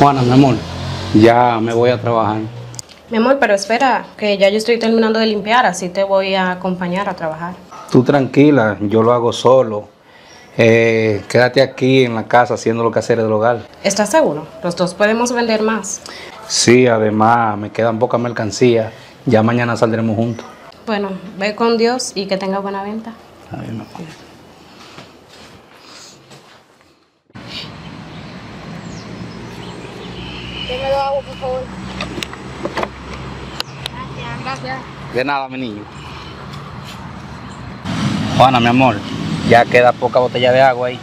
Juana, mi amor, ya me voy a trabajar. Mi amor, pero espera, que ya yo estoy terminando de limpiar, así te voy a acompañar a trabajar. Tú tranquila, yo lo hago solo. Quédate aquí en la casa haciendo los quehaceres del hogar. ¿Estás seguro? Los dos podemos vender más. Sí, además me quedan poca mercancía. Ya mañana saldremos juntos. Bueno, ve con Dios y que tengas buena venta. Ay, no. Deme dos agua, por favor. Gracias. Gracias. De nada, mi niño. Juana, mi amor, ya queda poca botella de agua ahí.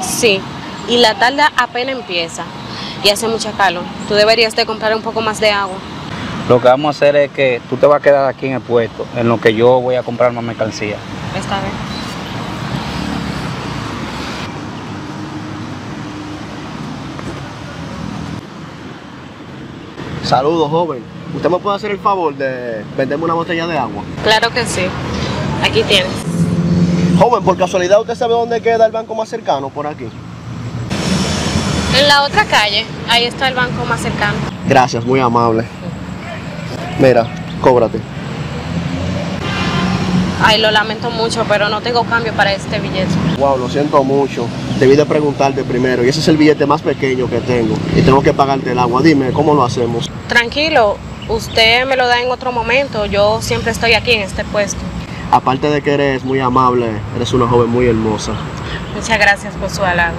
Sí, y la tarde apenas empieza y hace mucha calor. Tú deberías de comprar un poco más de agua. Lo que vamos a hacer es que tú te vas a quedar aquí en el puesto, en lo que yo voy a comprar más mercancía. Está bien. Saludos, joven. ¿Usted me puede hacer el favor de venderme una botella de agua? Claro que sí. Aquí tienes. Joven, por casualidad, ¿usted sabe dónde queda el banco más cercano por aquí? En la otra calle. Ahí está el banco más cercano. Gracias, muy amable. Mira, cóbrate. Ay, lo lamento mucho, pero no tengo cambio para este billete. Wow, lo siento mucho. Debí de preguntarte primero, y ese es el billete más pequeño que tengo, y tengo que pagarte el agua. Dime, ¿cómo lo hacemos? Tranquilo, usted me lo da en otro momento. Yo siempre estoy aquí en este puesto. Aparte de que eres muy amable, eres una joven muy hermosa. Muchas gracias por su halago.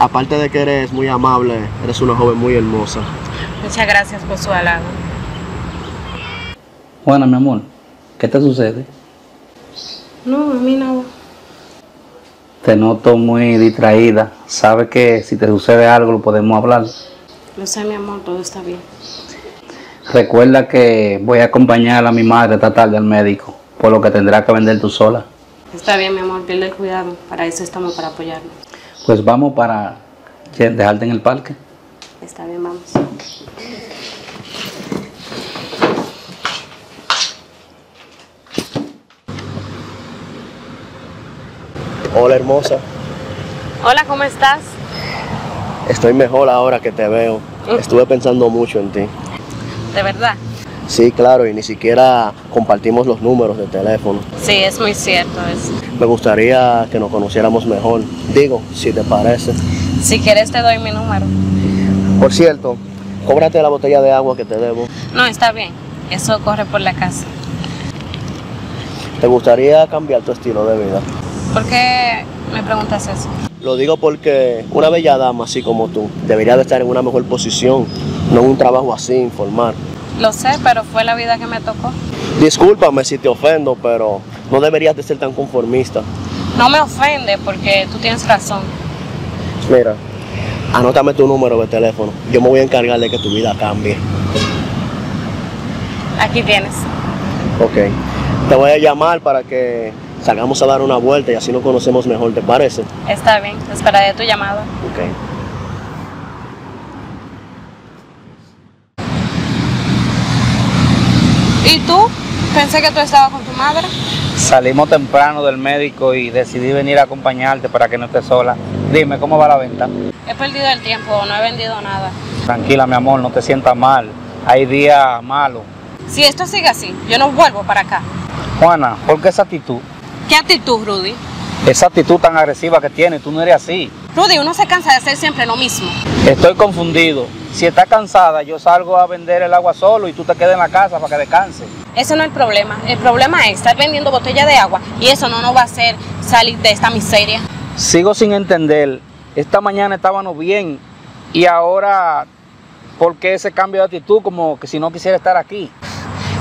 Aparte de que eres muy amable, eres una joven muy hermosa. Muchas gracias por su halago. Juana, mi amor, ¿qué te sucede? No, a mí nada. Te noto muy distraída. ¿Sabes que si te sucede algo lo podemos hablar? Lo sé, mi amor, todo está bien. Recuerda que voy a acompañar a mi madre esta tarde al médico, por lo que tendrás que vender tú sola. Está bien, mi amor, pierde el cuidado. Para eso estamos, para apoyarnos. Pues vamos para dejarte en el parque. Está bien, vamos. Hola, hermosa. Hola, ¿cómo estás? Estoy mejor ahora que te veo. Estuve pensando mucho en ti. ¿De verdad? Sí, claro, y ni siquiera compartimos los números de teléfono. Sí, es muy cierto eso. Me gustaría que nos conociéramos mejor. Digo, si te parece. Si quieres te doy mi número. Por cierto, cóbrate la botella de agua que te debo. No, está bien. Eso corre por la casa. ¿Te gustaría cambiar tu estilo de vida? ¿Por qué me preguntas eso? Lo digo porque una bella dama así como tú debería de estar en una mejor posición, no en un trabajo así, informal. Lo sé, pero fue la vida que me tocó. Discúlpame si te ofendo, pero no deberías de ser tan conformista. No me ofende porque tú tienes razón. Mira. Anótame tu número de teléfono. Yo me voy a encargar de que tu vida cambie. Aquí tienes. Ok. Te voy a llamar para que salgamos a dar una vuelta y así nos conocemos mejor, ¿te parece? Está bien. Esperaré tu llamada. Ok. ¿Y tú? Pensé que tú estabas con tu madre. Salimos temprano del médico y decidí venir a acompañarte para que no estés sola. Dime, ¿cómo va la venta? He perdido el tiempo, no he vendido nada. Tranquila, mi amor, no te sientas mal. Hay días malos. Si esto sigue así, yo no vuelvo para acá. Juana, ¿por qué esa actitud? ¿Qué actitud, Rudy? Esa actitud tan agresiva que tienes, tú no eres así. Rudy, uno se cansa de hacer siempre lo mismo. Estoy confundido. Si estás cansada, yo salgo a vender el agua solo y tú te quedas en la casa para que descanses. Eso no es el problema. El problema es estar vendiendo botellas de agua y eso no nos va a hacer salir de esta miseria. Sigo sin entender. Esta mañana estábamos bien y ahora, ¿por qué ese cambio de actitud? Como que si no quisiera estar aquí.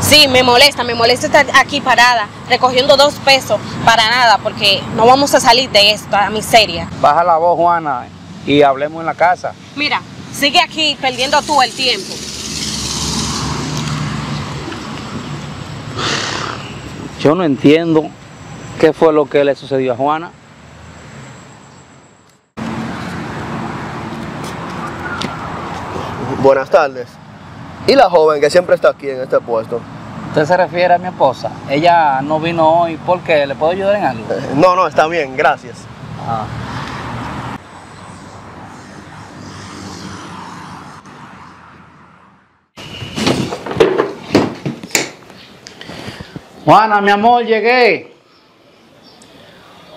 Sí, me molesta estar aquí parada, recogiendo 2 pesos para nada, porque no vamos a salir de esta miseria. Baja la voz, Juana, y hablemos en la casa. Mira, sigue aquí perdiendo tú el tiempo. Yo no entiendo qué fue lo que le sucedió a Juana. Buenas tardes. ¿Y la joven que siempre está aquí en este puesto? Usted se refiere a mi esposa. Ella no vino hoy porque le puedo ayudar en algo. No, no, está bien, gracias. Ah. Juana, mi amor, llegué.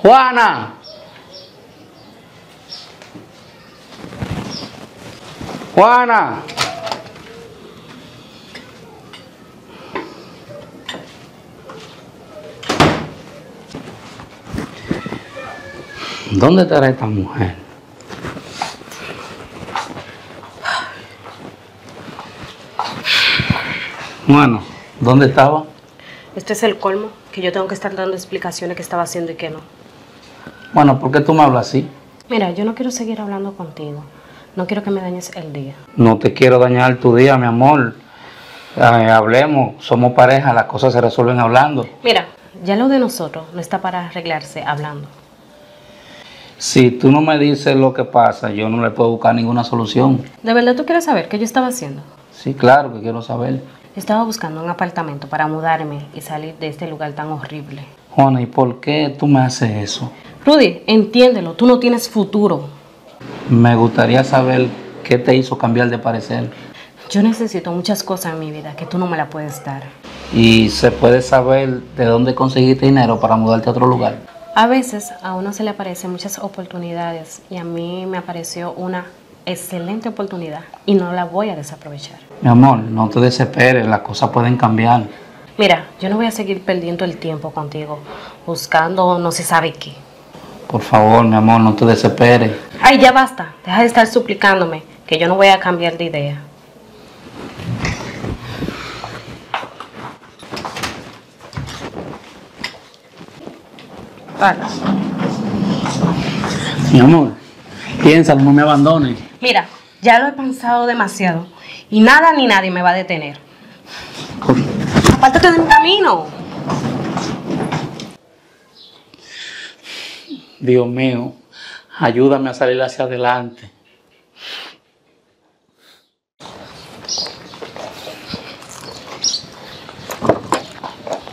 Juana. Juana. ¿Dónde estará esta mujer? Bueno, ¿dónde estaba? Este es el colmo, que yo tengo que estar dando explicaciones que estaba haciendo y que no. Bueno, ¿por qué tú me hablas así? Mira, yo no quiero seguir hablando contigo. No quiero que me dañes el día. No te quiero dañar tu día, mi amor. Hablemos, somos pareja, las cosas se resuelven hablando. Mira, ya lo de nosotros no está para arreglarse hablando. Si tú no me dices lo que pasa, yo no le puedo buscar ninguna solución. ¿De verdad tú quieres saber qué yo estaba haciendo? Sí, claro que quiero saber. Estaba buscando un apartamento para mudarme y salir de este lugar tan horrible. Juana, ¿y por qué tú me haces eso? Rudy, entiéndelo, tú no tienes futuro. Me gustaría saber qué te hizo cambiar de parecer. Yo necesito muchas cosas en mi vida que tú no me las puedes dar. ¿Y se puede saber de dónde conseguiste dinero para mudarte a otro lugar? A veces a uno se le aparecen muchas oportunidades y a mí me apareció una excelente oportunidad y no la voy a desaprovechar. Mi amor, no te desesperes, las cosas pueden cambiar. Mira, yo no voy a seguir perdiendo el tiempo contigo, buscando no se sabe qué. Por favor, mi amor, no te desesperes. Ay, ya basta, deja de estar suplicándome, que yo no voy a cambiar de idea. Para. Mi amor, piensa, no me abandones. Mira, ya lo he pensado demasiado y nada ni nadie me va a detener. Apártate de mi camino. Dios mío, ayúdame a salir hacia adelante.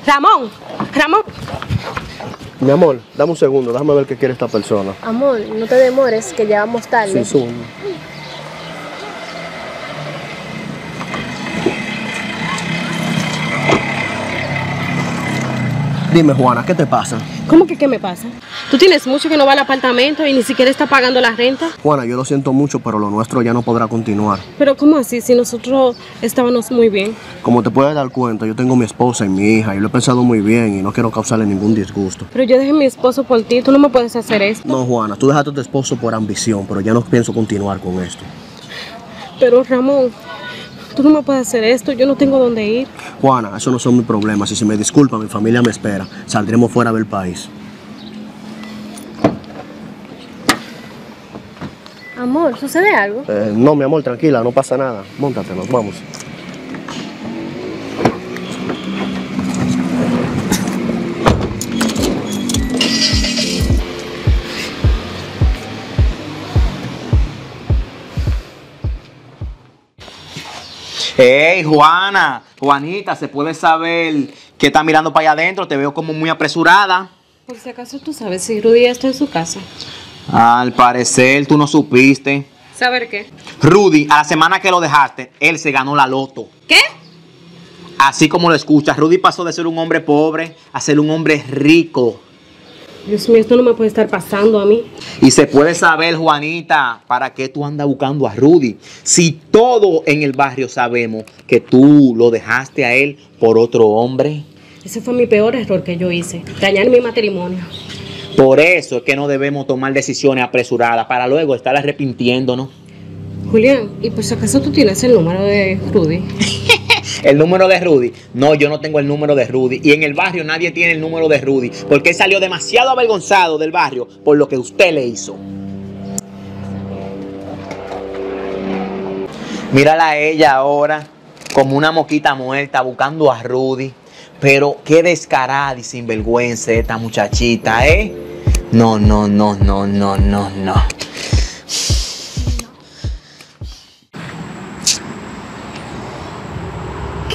Ramón, Ramón. Mi amor, dame un segundo, déjame ver qué quiere esta persona. Amor, no te demores, que ya vamos tarde. Sí, subo. Dime, Juana, ¿qué te pasa? ¿Cómo que qué me pasa? Tú tienes mucho que no va al apartamento y ni siquiera está pagando la renta. Juana, yo lo siento mucho, pero lo nuestro ya no podrá continuar. ¿Pero cómo así? Si nosotros estábamos muy bien. Como te puedes dar cuenta, yo tengo mi esposa y mi hija y lo he pensado muy bien y no quiero causarle ningún disgusto. Pero yo dejé a mi esposo por ti, tú no me puedes hacer esto. No, Juana, tú dejaste a tu esposo por ambición, pero ya no pienso continuar con esto. Pero, Ramón, tú no me puedes hacer esto, yo no tengo dónde ir. Juana, eso no son mis problemas. Si se me disculpa, mi familia me espera. Saldremos fuera del país. Amor, ¿sucede algo? No, mi amor, tranquila, no pasa nada. Móntate, nos vamos. ¡Hey, Juana! Juanita, ¿se puede saber qué está mirando para allá adentro? Te veo como muy apresurada. Por si acaso tú sabes si Rudy está en su casa. Al parecer tú no supiste. ¿Saber qué? Rudy, a la semana que lo dejaste, él se ganó la loto. ¿Qué? Así como lo escuchas, Rudy pasó de ser un hombre pobre a ser un hombre rico. Dios mío, esto no me puede estar pasando a mí. Y se puede saber, Juanita, ¿para qué tú andas buscando a Rudy? Si todo en el barrio sabemos que tú lo dejaste a él por otro hombre. Ese fue mi peor error que yo hice, dañar mi matrimonio. Por eso es que no debemos tomar decisiones apresuradas para luego estar arrepintiéndonos. Julián, ¿y por si acaso tú tienes el número de Rudy? ¿El número de Rudy? No, yo no tengo el número de Rudy. Y en el barrio nadie tiene el número de Rudy, porque él salió demasiado avergonzado del barrio por lo que usted le hizo. Mírala a ella ahora, como una mosquita muerta, buscando a Rudy. Pero qué descarada y sinvergüenza esta muchachita, ¿eh? No, no, no, no, no, no, no.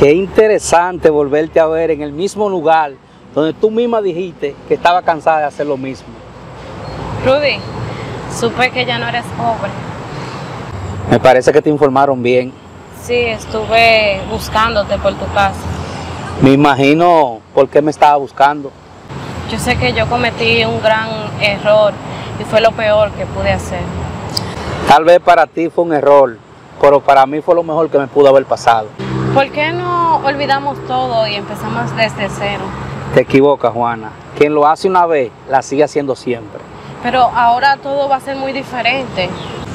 Qué interesante volverte a ver en el mismo lugar donde tú misma dijiste que estaba cansada de hacer lo mismo. Rudy, supe que ya no eres pobre. Me parece que te informaron bien. Sí, estuve buscándote por tu casa. Me imagino por qué me estaba buscando. Yo sé que yo cometí un gran error y fue lo peor que pude hacer. Tal vez para ti fue un error, pero para mí fue lo mejor que me pudo haber pasado. ¿Por qué no olvidamos todo y empezamos desde cero? Te equivocas, Juana. Quien lo hace una vez, la sigue haciendo siempre. Pero ahora todo va a ser muy diferente.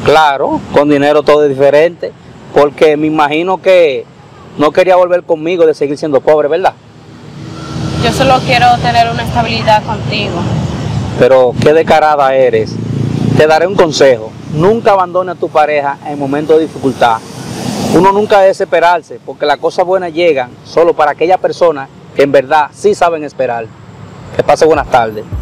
Claro, con dinero todo es diferente, porque me imagino que no quería volver conmigo de seguir siendo pobre, ¿verdad? Yo solo quiero tener una estabilidad contigo. Pero qué descarada eres. Te daré un consejo. Nunca abandones a tu pareja en momentos de dificultad. Uno nunca debe desesperarse, porque las cosas buenas llegan solo para aquellas personas que en verdad sí saben esperar. Que pase buenas tardes.